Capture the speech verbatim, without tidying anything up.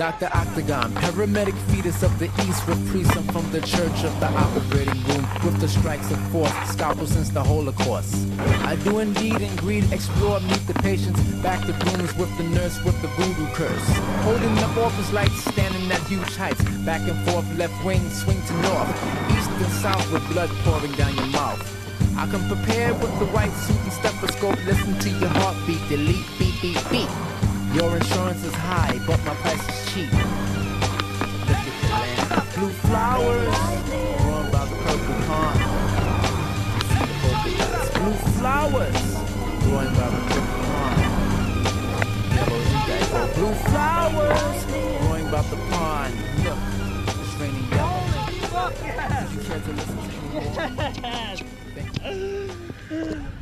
Doctor Octagon, paramedic fetus of the East, with precinct from the church of the operating room, with the strikes of force, scalpel since the Holocaust. I do indeed and greed, explore, meet the patients, back the rooms with the nurse with the voodoo curse. Holding up office lights, standing at huge heights, back and forth, left wing, swing to north, east and south with blood pouring down your mouth. I come prepared with the white suit and stethoscope, listen to your heartbeat, delete, beep, beep, beep. Your insurance is high, but my price is cheap. Look at the land. Blue flowers, grown by the purple pond. See the purple dots. Blue flowers, growing by the purple pond. Yellow indigo. Blue flowers, growing by the pond. Look, it's raining yellow. Holy fuck, yes! Did you care to listen to me more? Yes!